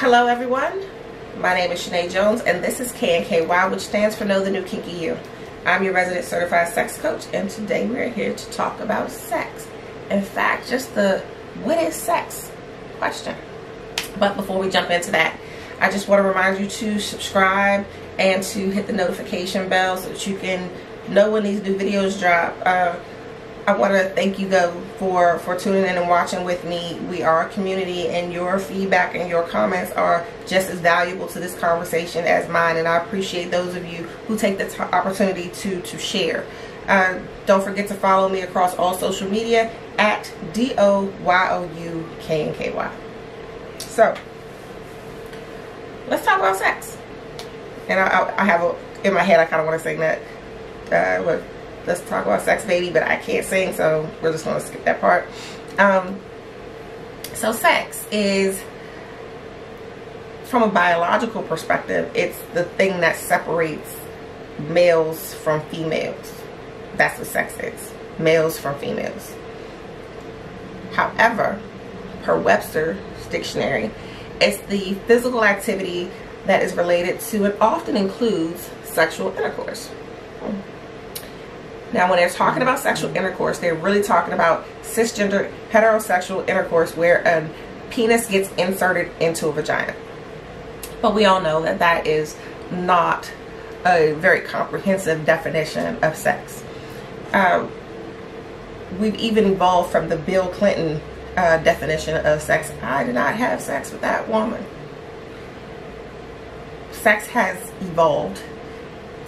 Hello everyone, my name is Shani Jones and this is KNKY, which stands for Know the New Kinky You. I'm your resident certified sex coach and today we're here to talk about sex. In fact, just the what is sex question. But before we jump into that, I just want to remind you to subscribe and to hit the notification bell so that you can know when these new videos drop. I want to thank you though for tuning in and watching with me. We are a community and your feedback and your comments are just as valuable to this conversation as mine, and I appreciate those of you who take the opportunity to share. Don't forget to follow me across all social media at DOYOUKNKY. So let's talk about sex. And I have in my head I kind of want to sing that let's talk about sex, baby, but I can't sing, so we're just going to skip that part. So sex is, from a biological perspective, it's the thing that separates males from females. That's what sex is. Males from females. However, per Webster's Dictionary, it's the physical activity that is related to and often includes sexual intercourse. Now, when they're talking about sexual intercourse, they're really talking about cisgender heterosexual intercourse where a penis gets inserted into a vagina. But we all know that that is not a very comprehensive definition of sex. We've even evolved from the Bill Clinton definition of sex. I did not have sex with that woman. Sex has evolved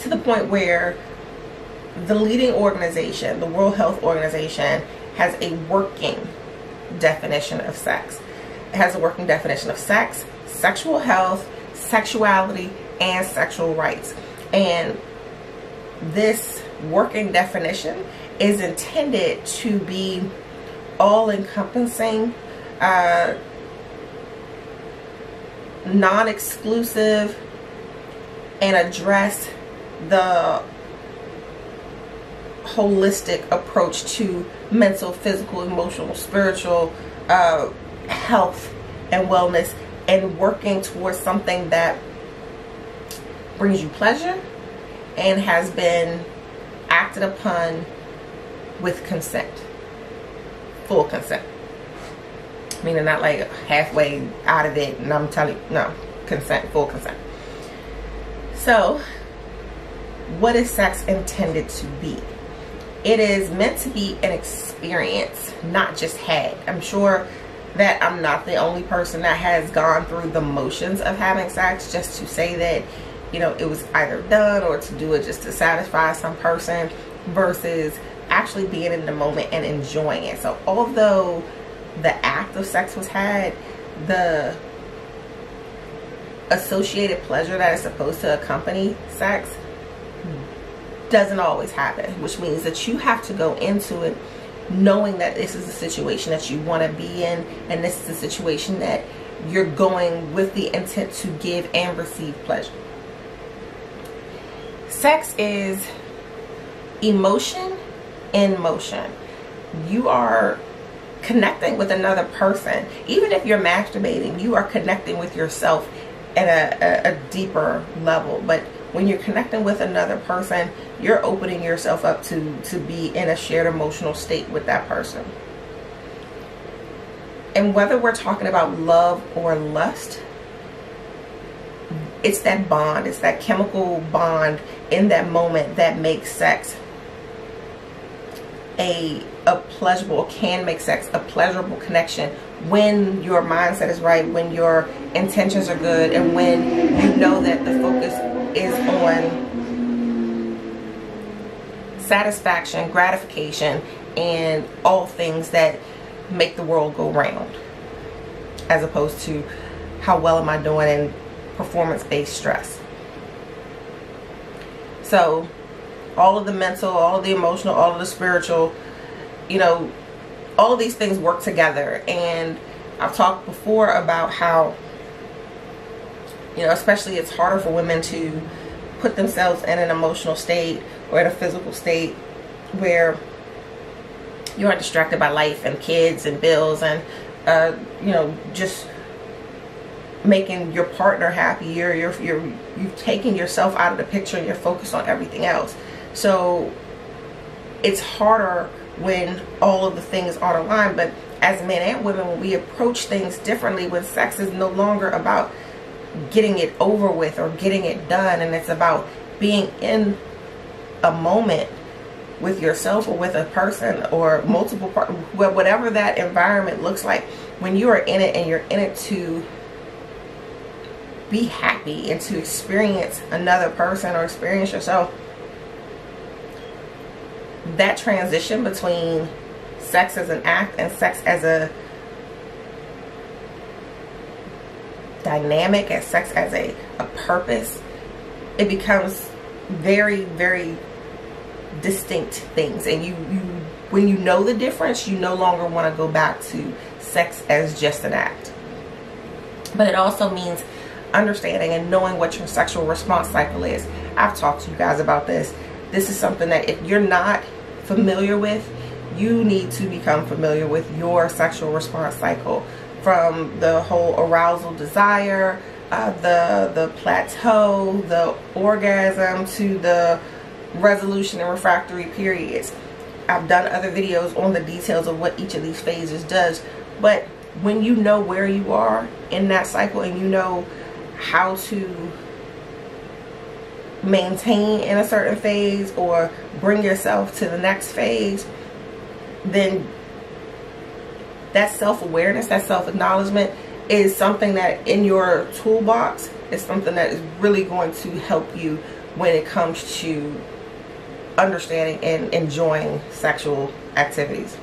to the point where the leading organization, the World Health Organization, has a working definition of sex. It has a working definition of sex, sexual health, sexuality, and sexual rights. And this working definition is intended to be all-encompassing, non-exclusive, and address the holistic approach to mental, physical, emotional, spiritual health and wellness, and working towards something that brings you pleasure and has been acted upon with consent, full consent, meaning not like halfway out of it and I'm telling you, no, consent, full consent. So what is sex intended to be? It is meant to be an experience, not just had. I'm sure that I'm not the only person that has gone through the motions of having sex just to say that, you know, it was either done or to do it just to satisfy some person versus actually being in the moment and enjoying it. So although the act of sex was had, the associated pleasure that is supposed to accompany sex doesn't always happen, which means that you have to go into it knowing that this is a situation that you want to be in, and this is a situation that you're going with the intent to give and receive pleasure. Sex is emotion in motion. You are connecting with another person. Even if you're masturbating, you are connecting with yourself at a deeper level, but when you're connecting with another person, you're opening yourself up to be in a shared emotional state with that person. And whether we're talking about love or lust, it's that bond, it's that chemical bond in that moment that makes sex a pleasurable connection when your mindset is right, when your intentions are good, and when you know that the focus is on satisfaction, gratification, and all things that make the world go round, as opposed to how well am I doing and performance-based stress. So all of the mental, all of the emotional, all of the spiritual, you know, all of these things work together. And I've talked before about how, you know, especially it's harder for women to put themselves in an emotional state or in a physical state where you are distracted by life and kids and bills and, you know, just making your partner happy, or you've taken yourself out of the picture and you're focused on everything else. So it's harder when all of the things are aligned. But as men and women, when we approach things differently, when sex is no longer about getting it over with or getting it done, and it's about being in a moment with yourself or with a person or multiple partners, whatever that environment looks like, when you are in it and you're in it to be happy and to experience another person or experience yourself, that transition between sex as an act and sex as a dynamic, as sex as a purpose, it becomes very, very distinct things. And you when you know the difference, you no longer want to go back to sex as just an act. But it also means understanding and knowing what your sexual response cycle is. I've talked to you guys about this. This is something that if you're not familiar with, you need to become familiar with your sexual response cycle, from the whole arousal, desire, the plateau, the orgasm, to the resolution and refractory periods. I've done other videos on the details of what each of these phases does. But when you know where you are in that cycle and you know how to maintain in a certain phase or bring yourself to the next phase, then that self-awareness, that self-acknowledgement is something that in your toolbox is something that is really going to help you when it comes to understanding and enjoying sexual activities.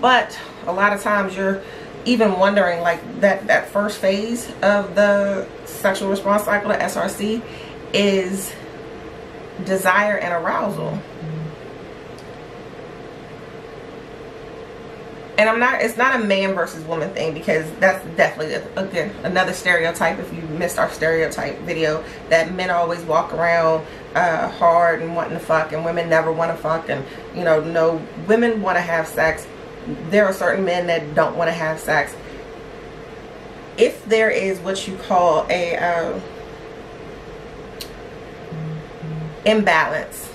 But a lot of times you're even wondering, like, that first phase of the sexual response cycle, the SRC, is desire and arousal. And it's not a man versus woman thing, because that's definitely, again, another stereotype. If you missed our stereotype video, that men always walk around hard and wanting to fuck, and women never want to fuck. And, you know, no, women want to have sex. There are certain men that don't want to have sex. If there is what you call a imbalance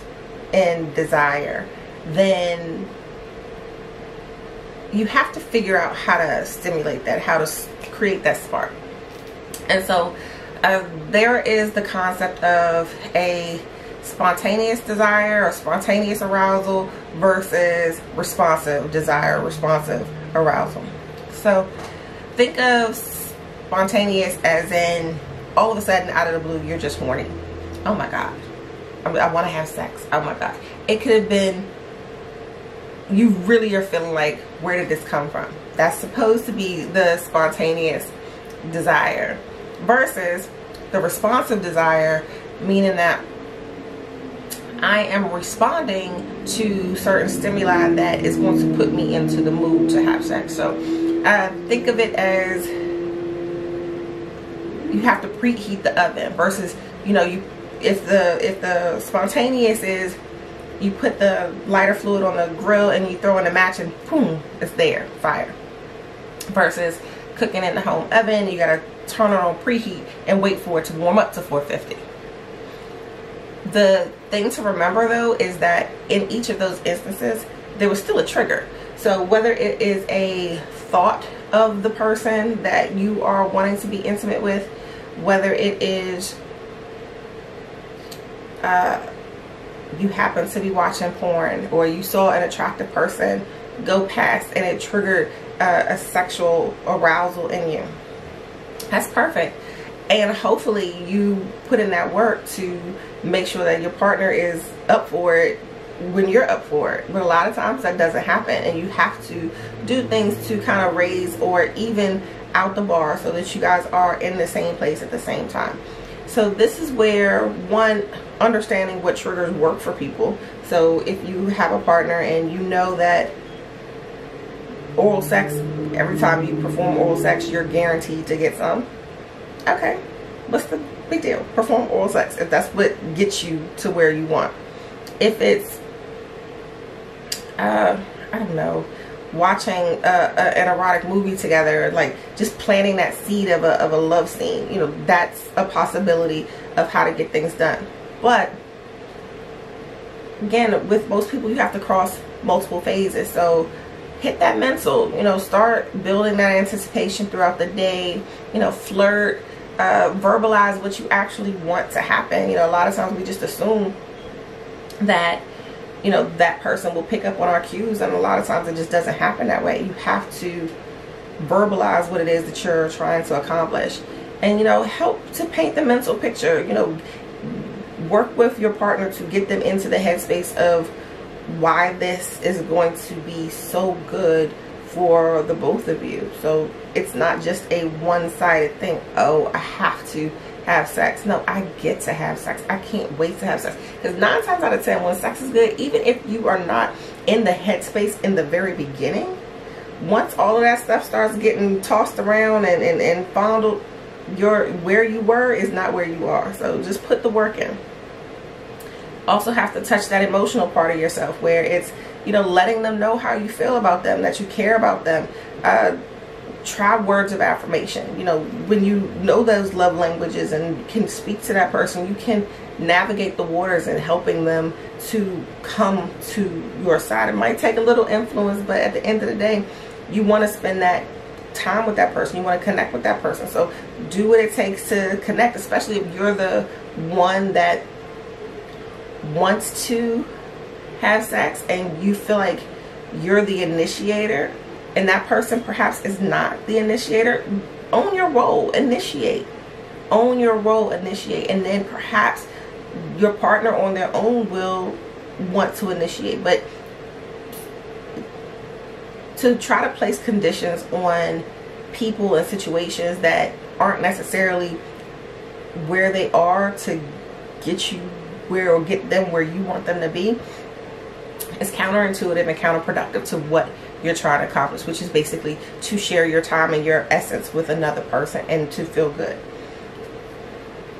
in desire, then you have to figure out how to stimulate that, how to create that spark. And so there is the concept of a spontaneous desire or spontaneous arousal versus responsive desire, responsive arousal. So think of spontaneous as in all of a sudden, out of the blue, you're just horny. Oh my God, I want to have sex. Oh my God. It could have been you really are feeling like, where did this come from? That's supposed to be the spontaneous desire versus the responsive desire, meaning that I am responding to certain stimuli that is going to put me into the mood to have sex. So think of it as you have to preheat the oven versus, you know, if the spontaneous is you put the lighter fluid on the grill and you throw in a match and boom, it's there, fire. Versus cooking in the home oven, you gotta turn it on preheat and wait for it to warm up to 450. The thing to remember though is that in each of those instances, there was still a trigger. So whether it is a thought of the person that you are wanting to be intimate with, whether it is you happen to be watching porn, or you saw an attractive person go past and it triggered a sexual arousal in you. That's perfect. And hopefully you put in that work to make sure that your partner is up for it when you're up for it. But a lot of times that doesn't happen, and you have to do things to kind of raise or even out the bar so that you guys are in the same place at the same time. So this is where, one, understanding what triggers work for people. So if you have a partner and you know that oral sex, every time you perform oral sex, you're guaranteed to get some. Okay, what's the big deal? Perform oral sex if that's what gets you to where you want. If it's, I don't know, watching an erotic movie together, like just planting that seed of a love scene. You know, that's a possibility of how to get things done. But again, with most people, you have to cross multiple phases. So hit that mental, you know, start building that anticipation throughout the day. You know, flirt, verbalize what you actually want to happen. You know, a lot of times we just assume that, you know, that person will pick up on our cues, and a lot of times it just doesn't happen that way. You have to verbalize what it is that you're trying to accomplish, and, you know, help to paint the mental picture. You know, work with your partner to get them into the headspace of why this is going to be so good for the both of you. So it's not just a one-sided thing. Oh, I have to have sex. No, I get to have sex. I can't wait to have sex. Because 9 times out of 10, when sex is good, even if you are not in the headspace in the very beginning, once all of that stuff starts getting tossed around and fondled, where you were is not where you are. So just put the work in. Also have to touch that emotional part of yourself, where it's, you know, letting them know how you feel about them, that you care about them. Try words of affirmation. You know, when you know those love languages and can speak to that person, you can navigate the waters and helping them to come to your side. It might take a little influence, but at the end of the day, you want to spend that time with that person. You want to connect with that person. So do what it takes to connect, especially if you're the one that wants to have sex and you feel like you're the initiator, and that person perhaps is not the initiator. Own your role, initiate. Own your role, initiate. And then perhaps your partner on their own will want to initiate. But to try to place conditions on people and situations that aren't necessarily where they are to get you where, or get them where you want them to be, is counterintuitive and counterproductive to what you're trying to accomplish, which is basically to share your time and your essence with another person and to feel good.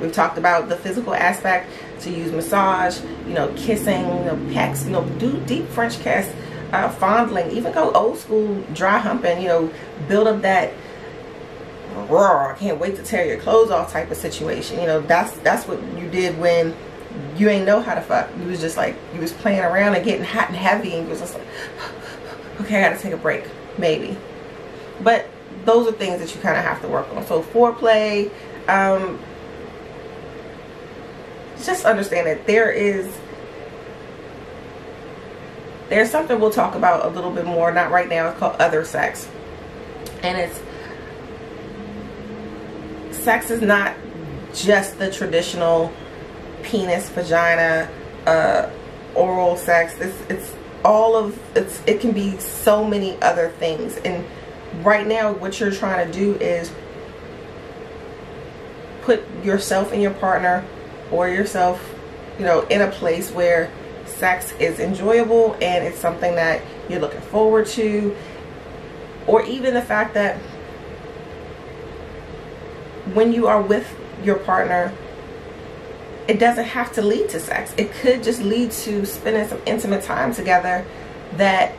We've talked about the physical aspect, to use massage, you know, kissing, you know, pecks, you know, do deep French kiss, fondling, even go old school dry humping, you know, build up that raw, I can't wait to tear your clothes off type of situation. You know, that's what you did when you ain't know how to fuck. You was just like, you was playing around and getting hot and heavy, and you was just like, okay, I gotta take a break, maybe. But those are things that you kind of have to work on. So foreplay, just understand that there's something we'll talk about a little bit more, not right now. It's called other sex, and it's, sex is not just the traditional penis, vagina, oral sex. It's all of it's, it can be so many other things. And right now what you're trying to do is put yourself and your partner, or yourself, you know, in a place where sex is enjoyable and it's something that you're looking forward to. Or even the fact that when you are with your partner, it doesn't have to lead to sex. It could just lead to spending some intimate time together that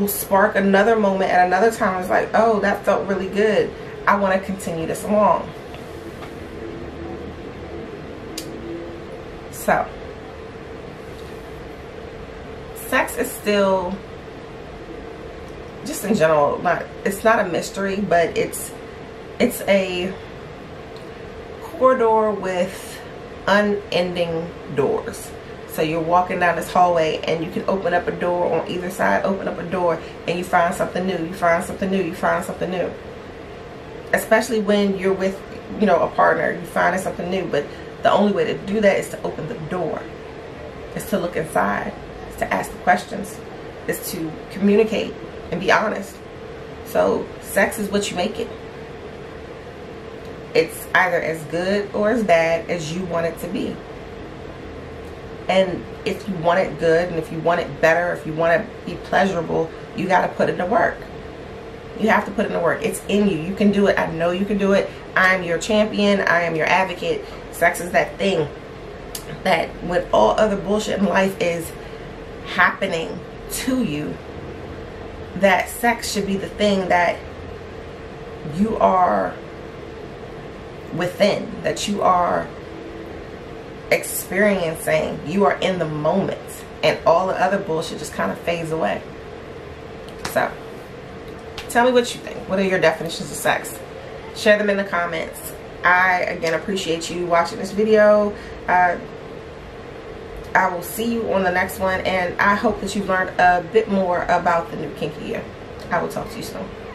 will spark another moment at another time. It's like, oh, that felt really good. I want to continue this along. So, sex is still, just in general, it's not a mystery, but it's a corridor with unending doors. So you're walking down this hallway and you can open up a door on either side, open up a door, and you find something new, you find something new, you find something new. Especially when you're with, you know, a partner, you find something new. But the only way to do that is to open the door. It's to look inside. It's to ask the questions. It's to communicate and be honest. So sex is what you make it. It's either as good or as bad as you want it to be. And if you want it good, and if you want it better, if you want it to be pleasurable, you got to put in the work. You have to put in the work. It's in you. You can do it. I know you can do it. I am your champion. I am your advocate. Sex is that thing that, when all other bullshit in life is happening to you, that sex should be the thing that you are within, that you are experiencing, you are in the moment, and all the other bullshit just kind of fades away. So tell me what you think. What are your definitions of sex? Share them in the comments. I again appreciate you watching this video. I will see you on the next one, and I hope that you've learned a bit more about the new kinky year. I will talk to you soon.